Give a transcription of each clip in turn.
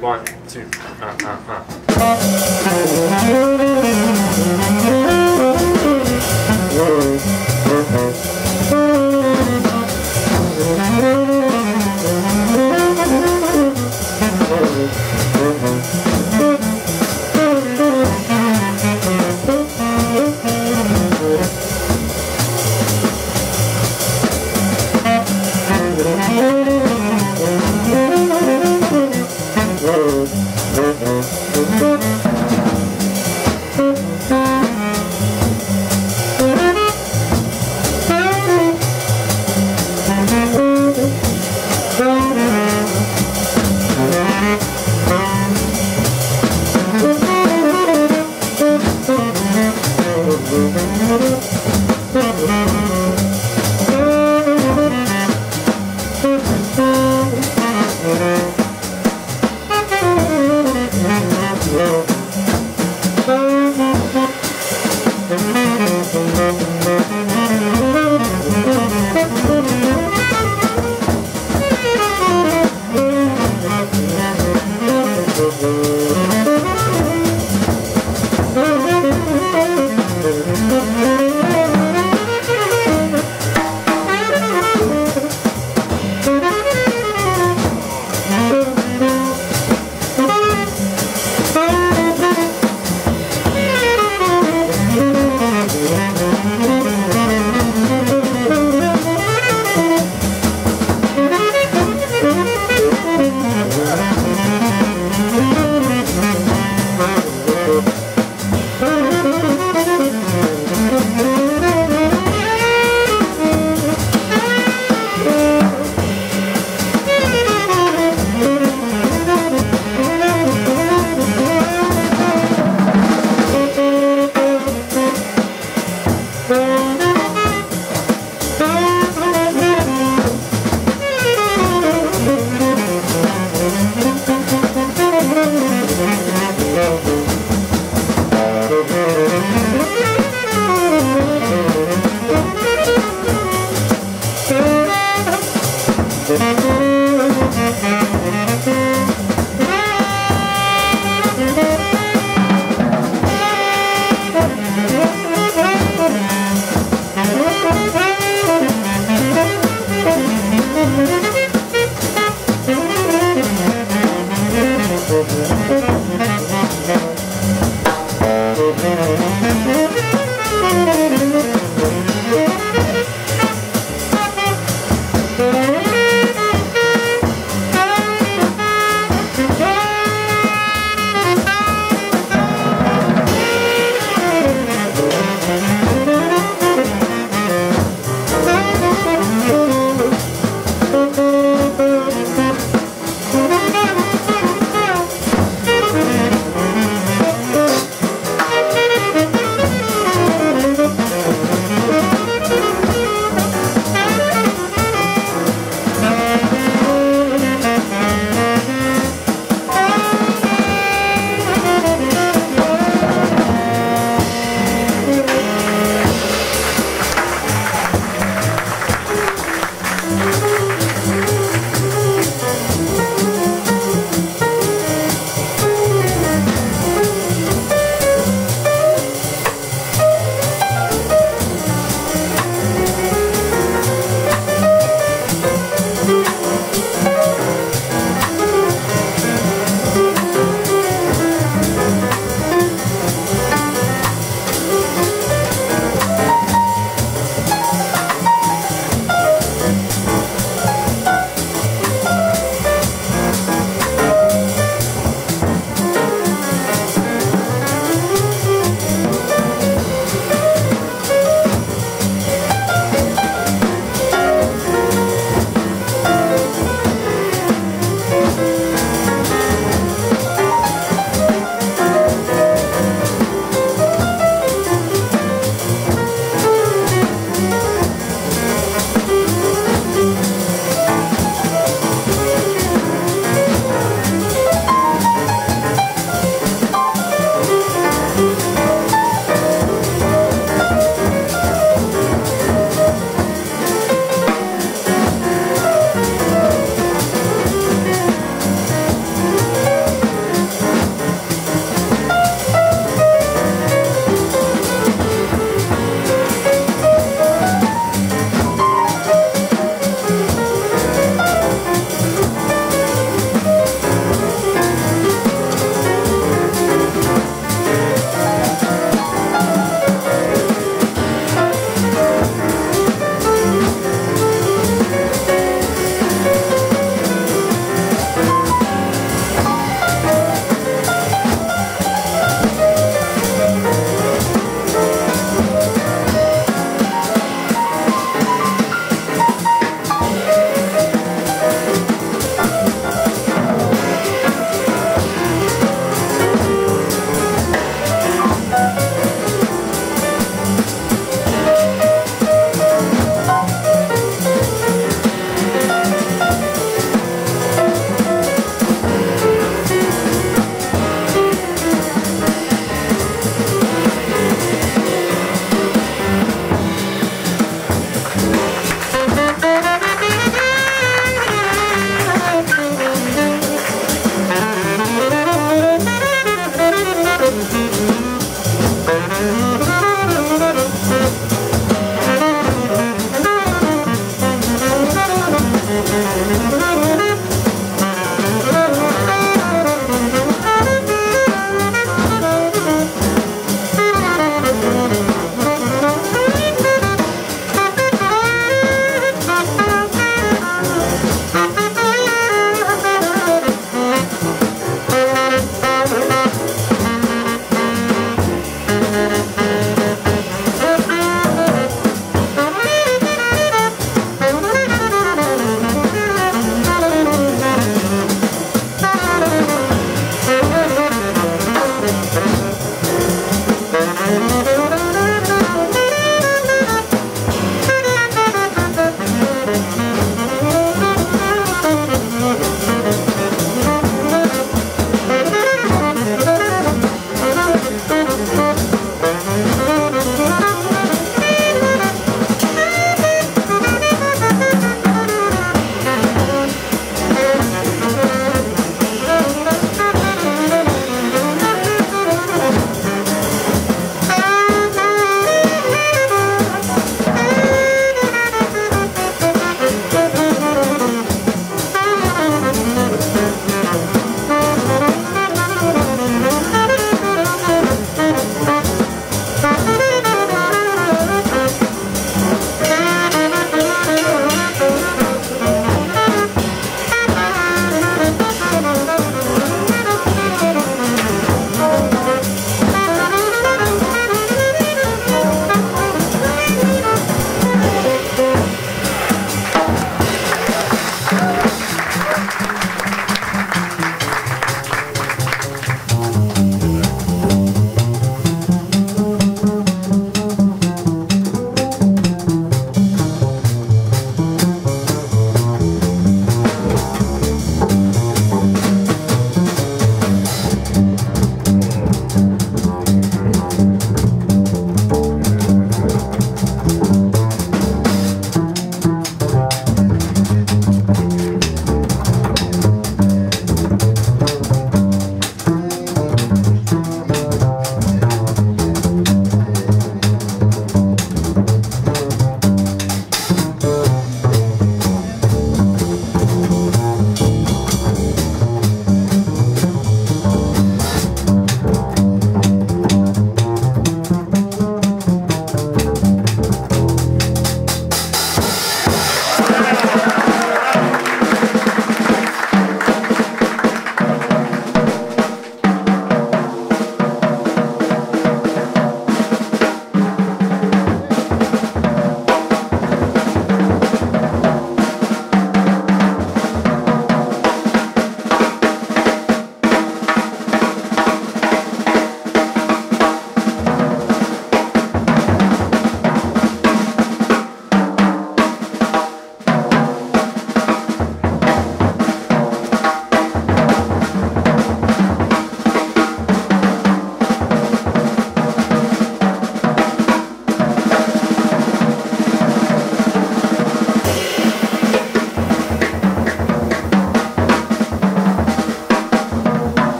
1, 2,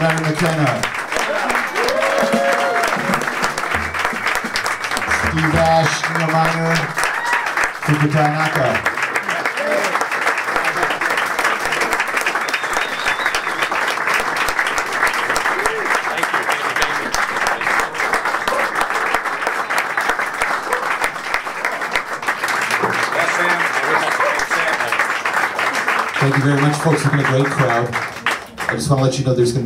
Larry McKenna, Steve Steve Ash, Neal Miner, Fukushi Tainaka. Thank you very much, folks. It's been a great crowd. I just want to let you know there's going to be